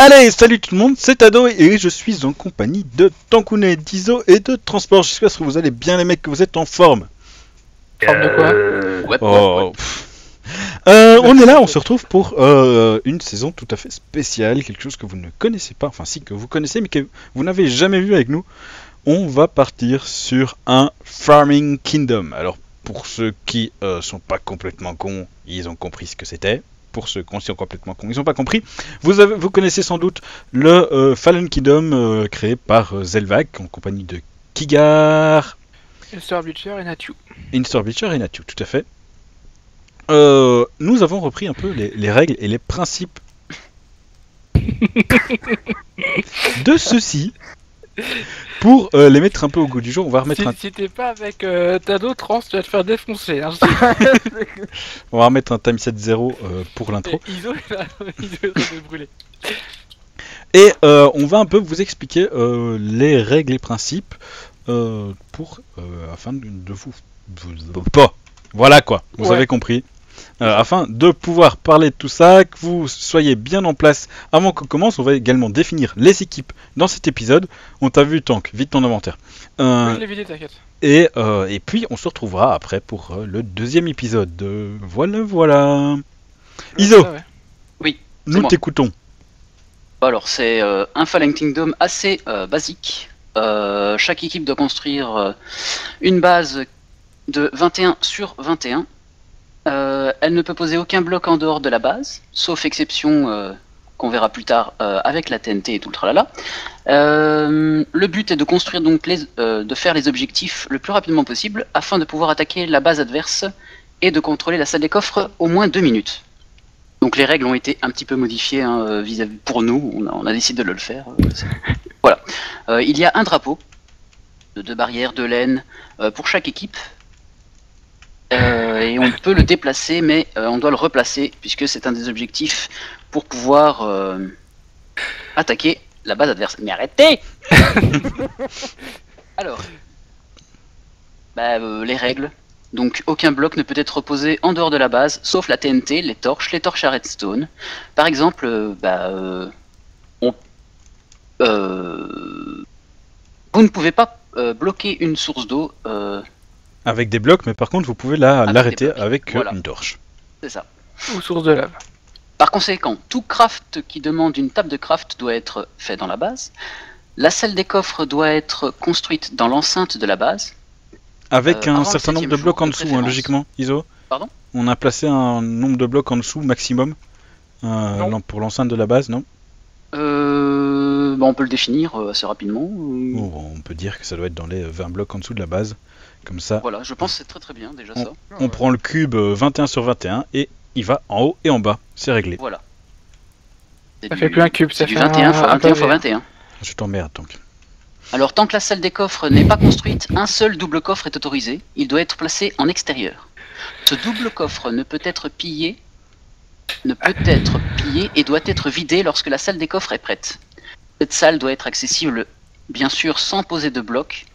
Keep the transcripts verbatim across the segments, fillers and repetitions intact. Allez, salut tout le monde, c'est Tado et je suis en compagnie de Tankounet, d'Iso et de Transport. J'espère que vous allez bien les mecs, que vous êtes en forme. Forme de quoi ? Oh. euh, On est là, on se retrouve pour euh, une saison tout à fait spéciale, quelque chose que vous ne connaissez pas, enfin si, que vous connaissez mais que vous n'avez jamais vu avec nous. On va partir sur un Farming Kingdom. Alors pour ceux qui euh, sont pas complètement cons, ils ont compris ce que c'était. Pour ceux qui sont complètement cons, ils n'ont pas compris. Vous, avez, vous connaissez sans doute le euh, Fallen Kingdom euh, créé par euh, Zelvac en compagnie de Kigar, Instar Butcher et Natu. Instar Butcher et Natu, tout à fait. Euh, nous avons repris un peu les, les règles et les principes de ceci pour euh, les mettre un peu au goût du jour. On va remettre. Si, un... si t'es pas avec euh, Tado Trans, tu vas te faire défoncer. Hein, on va remettre un time sept zéro euh, pour l'intro. Iso, il se brûler. Et euh, on va un peu vous expliquer euh, les règles et principes euh, pour euh, afin de, de vous pas. Voilà quoi. Vous ouais. avez compris. Euh, afin de pouvoir parler de tout ça, que vous soyez bien en place avant qu'on commence, on va également définir les équipes dans cet épisode. On t'a vu, Tank, vide ton inventaire. Euh, oui, vidé, et, euh, et puis on se retrouvera après pour euh, le deuxième épisode. Euh, voilà, voilà. Iso, ça, ouais. Oui, nous t'écoutons. Alors, c'est euh, un Fallen Kingdom assez euh, basique. Euh, chaque équipe doit construire euh, une base de vingt et un sur vingt et un. Euh, elle ne peut poser aucun bloc en dehors de la base, sauf exception euh, qu'on verra plus tard euh, avec la T N T et tout le tralala. Euh, le but est de construire donc les, euh, de faire les objectifs le plus rapidement possible afin de pouvoir attaquer la base adverse et de contrôler la salle des coffres au moins deux minutes. Donc les règles ont été un petit peu modifiées hein, vis-à-vis pour nous, on a, on a décidé de le faire. Euh, voilà. Euh, il y a un drapeau de deux barrières, de laine euh, pour chaque équipe. Euh, et on peut le déplacer, mais euh, on doit le replacer, puisque c'est un des objectifs pour pouvoir euh, attaquer la base adverse. Mais arrêtez. Alors, bah, euh, les règles. Donc, aucun bloc ne peut être reposé en dehors de la base, sauf la T N T, les torches, les torches à redstone. Par exemple, euh, bah, euh, on, euh, vous ne pouvez pas euh, bloquer une source d'eau... Euh, Avec des blocs, mais par contre, vous pouvez l'arrêter la, avec, avec voilà. une torche. C'est ça. Ou source de lave. Par conséquent, tout craft qui demande une table de craft doit être fait dans la base. La salle des coffres doit être construite dans l'enceinte de la base. Avec euh, un certain nombre de blocs en dessous, hein, logiquement, Iso. Pardon ? On a placé un nombre de blocs en dessous maximum euh, pour l'enceinte de la base, non ? euh, bah, On peut le définir assez rapidement. Ou on peut dire que ça doit être dans les vingt blocs en dessous de la base. Comme ça, voilà, je pense que c'est très très bien déjà on, ça. On ouais. prend le cube vingt et un sur vingt et un et il va en haut et en bas, c'est réglé. Voilà. Ça du, fait plus un cube, ça fait vingt et un fois vingt et un. Je t'emmerde donc. Alors tant que la salle des coffres n'est pas construite, un seul double coffre est autorisé. Il doit être placé en extérieur. Ce double coffre ne peut être pillé, ne peut être pillé et doit être vidé lorsque la salle des coffres est prête. Cette salle doit être accessible, bien sûr, sans poser de bloc.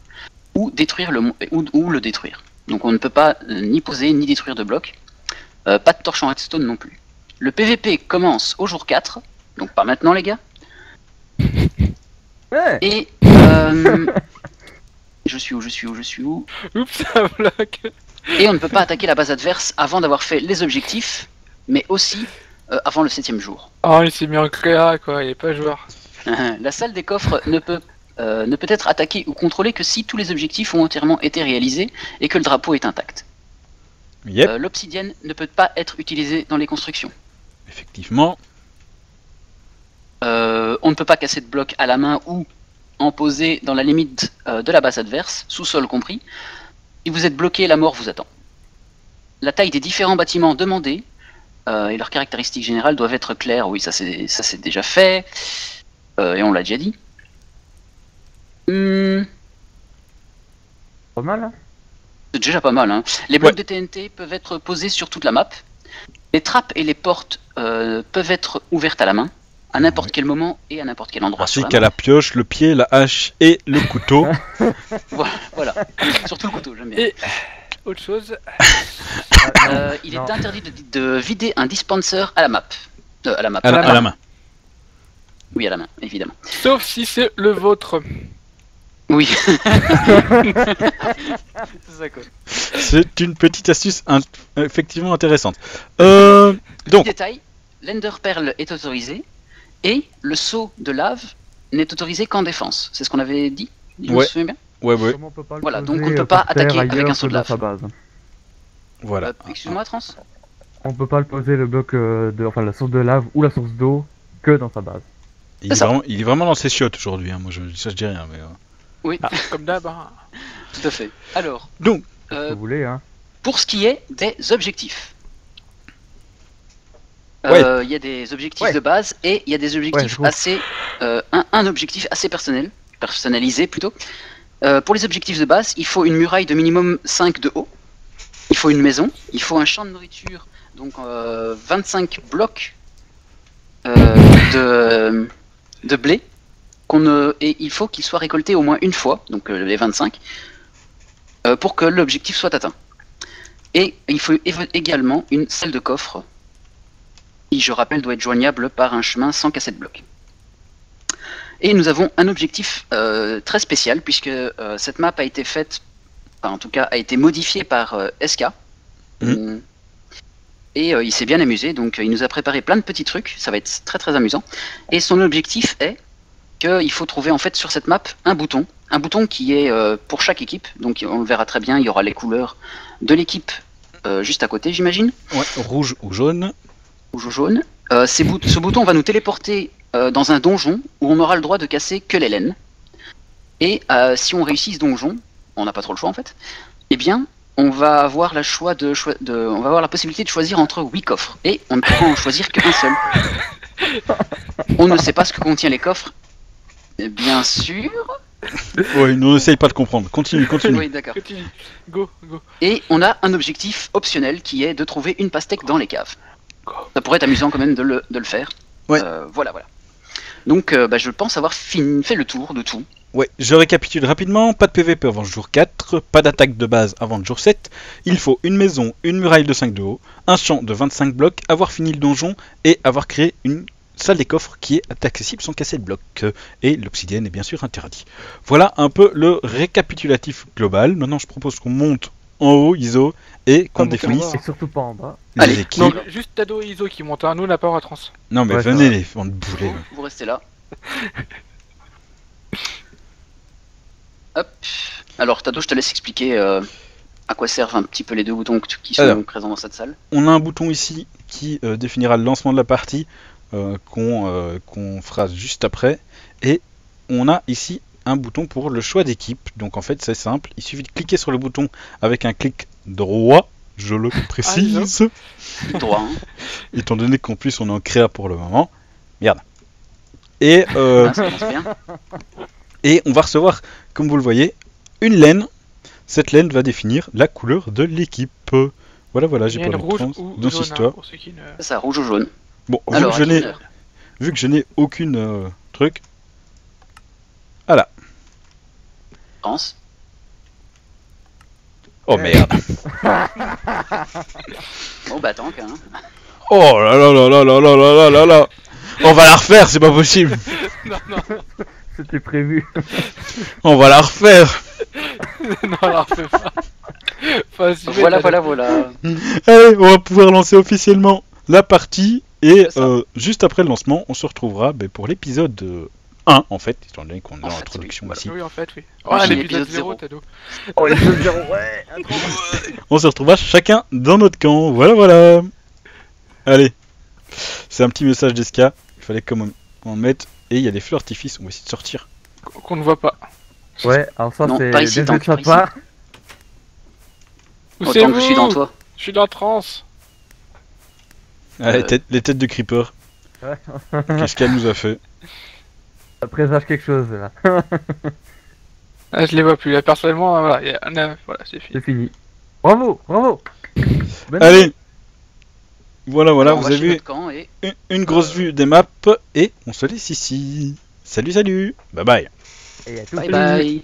Ou, détruire le, ou, ou le détruire. Donc on ne peut pas euh, ni poser ni détruire de blocs. Euh, pas de torche en redstone non plus. Le P V P commence au jour quatre, donc pas maintenant les gars. Ouais. Et euh, je suis où, je suis où, je suis où. Oups, ça bloque. Et on ne peut pas attaquer la base adverse avant d'avoir fait les objectifs, mais aussi euh, avant le septième jour. Oh il s'est mis en créa quoi, il est pas joueur. La salle des coffres ne peut pas. Euh, ne peut être attaqué ou contrôlé que si tous les objectifs ont entièrement été réalisés et que le drapeau est intact. Yep. Euh, L'obsidienne ne peut pas être utilisée dans les constructions. Effectivement. Euh, on ne peut pas casser de bloc à la main ou en poser dans la limite euh, de la base adverse, sous-sol compris. Si vous êtes bloqué, la mort vous attend. La taille des différents bâtiments demandés euh, et leurs caractéristiques générales doivent être claires. Oui, ça c'est déjà fait, euh, et on l'a déjà dit. Hum... Pas mal, hein. C'est déjà pas mal, hein. Les blocs ouais. de T N T peuvent être posés sur toute la map. Les trappes et les portes euh, peuvent être ouvertes à la main, à n'importe ouais. quel moment et à n'importe quel endroit. Ainsi qu'à la pioche, le pied, la hache et le couteau. Voilà, voilà. Surtout le couteau, j'aime bien. Et autre chose, euh, il non. est interdit de, de vider un dispenser à la map. Euh, à la map. À la, à la, à la main. main. Oui, à la main, évidemment. Sauf si c'est le vôtre. Oui. C'est une petite astuce in effectivement intéressante. Euh, donc... Détail, l'enderpearl est autorisé et le seau de lave n'est autorisé qu'en défense. C'est ce qu'on avait dit. Je me souviens bien. Ouais, ouais. Voilà, donc on ne peut pas attaquer avec un seau de lave. Voilà. Euh, Excuse-moi, Trans. On peut pas le poser le bloc euh, de, enfin la source de lave ou la source d'eau que dans sa base. Il est, est vraiment, il est vraiment dans ses chiottes aujourd'hui. Hein. Moi, je, ça je dis rien, mais. Euh... Oui, ah. comme d'hab. Hein. Tout à fait. Alors, donc, euh, vous voulez, hein. pour ce qui est des objectifs, il ouais. euh, y a des objectifs ouais. de base et il y a des objectifs ouais, assez, euh, un, un objectif assez personnel, personnalisé plutôt. Euh, pour les objectifs de base, il faut une muraille de minimum cinq de haut, il faut une maison, il faut un champ de nourriture, donc euh, vingt-cinq blocs euh, de, de blé. Ne... Et il faut qu'il soit récolté au moins une fois, donc euh, les vingt-cinq, euh, pour que l'objectif soit atteint. Et il faut également une salle de coffre, qui, je rappelle, doit être joignable par un chemin sans casser de bloc. Et nous avons un objectif euh, très spécial, puisque euh, cette map a été faite, enfin, en tout cas a été modifiée par euh, Eska. Mmh. Et euh, il s'est bien amusé, donc euh, il nous a préparé plein de petits trucs, ça va être très très amusant. Et son objectif est... il faut trouver en fait sur cette map un bouton, un bouton qui est euh, pour chaque équipe, donc on le verra très bien, il y aura les couleurs de l'équipe euh, juste à côté j'imagine. Ouais, rouge ou jaune. Rouge ou jaune. Euh, ces bout ce bouton va nous téléporter euh, dans un donjon où on aura le droit de casser que les laines. Et euh, si on réussit ce donjon, on n'a pas trop le choix en fait, et eh bien on va avoir la choix de, cho de on va avoir la possibilité de choisir entre huit coffres. Et on ne pourra en choisir qu'un seul. On ne sait pas ce que contient les coffres. Bien sûr. Oui, nous n'essaye pas de comprendre. Continue, continue. Oui, d'accord. Go, go. Et on a un objectif optionnel qui est de trouver une pastèque dans les caves. Ça pourrait être amusant quand même de le, de le faire. Ouais. Euh, voilà, voilà. Donc, euh, bah, je pense avoir fini, fait le tour de tout. Ouais, je récapitule rapidement. Pas de P V P avant le jour quatre, pas d'attaque de base avant le jour sept. Il faut une maison, une muraille de cinq de haut, un champ de vingt-cinq blocs, avoir fini le donjon et avoir créé une... salle des coffres qui est accessible sans casser de bloc, et l'obsidienne est bien sûr interdit. Voilà un peu le récapitulatif global. Maintenant je propose qu'on monte en haut I S O et qu'on définisse. Et surtout pas en bas. Allez, non, juste Tado et I S O qui montent, hein. Nous on n'a pas en trans. Non mais ouais, venez les fans de boulet. Vous, vous restez là. Hop. Alors Tado, je te laisse expliquer euh, à quoi servent un petit peu les deux boutons qui sont Alors, présents dans cette salle. On a un bouton ici qui euh, définira le lancement de la partie. Euh, qu'on euh, qu'on fera juste après, et on a ici un bouton pour le choix d'équipe. Donc en fait c'est simple, il suffit de cliquer sur le bouton avec un clic droit, je le précise, ah, droit, hein. Étant donné qu'en plus on est en créa pour le moment, merde, et, euh, et on va recevoir, comme vous le voyez, une laine. Cette laine va définir la couleur de l'équipe. Voilà, voilà, j'ai pas de trans dans cette histoire. C'est ça, rouge ou jaune. Bon, Alors, vu, que je vu que je n'ai aucune euh, truc. Voilà. Pense. Oh merde. Bon bah tank hein. Oh là là là là là là là là là. On va la refaire, c'est pas possible. Non non. C'était prévu. On va la refaire. Non, on la refait pas. Enfin, si voilà voilà voilà. Allez, on va pouvoir lancer officiellement la partie. Et euh, juste après le lancement, on se retrouvera bah, pour l'épisode euh, un, en fait, étant donné qu'on est en introduction ici. Oui, en fait, oui. Oh, l'épisode zéro, Tado. Oh, l'épisode zéro, ouais. On se retrouvera chacun dans notre camp. Voilà, voilà. Allez. C'est un petit message d'Eska. Il fallait quand même en mettre. Et il y a des feux d'artifice. On va essayer de sortir. Qu'on ne voit pas. Ouais, alors ça, c'est des trucs sympas. Autant que je suis dans toi. Je suis dans la transe. Ah, euh... les, têtes, les têtes de creeper. Ouais. Qu'est-ce qu'elle nous a fait? Ça présage quelque chose là. Ah, je les vois plus là, personnellement, voilà, a... voilà c'est fini. fini. Bravo, bravo. Bonne Allez vie. Voilà, voilà, on vous avez camp, et... une, une grosse euh... vue des maps et on se laisse ici. Salut, salut. Bye bye. Et à tous. Bye bye.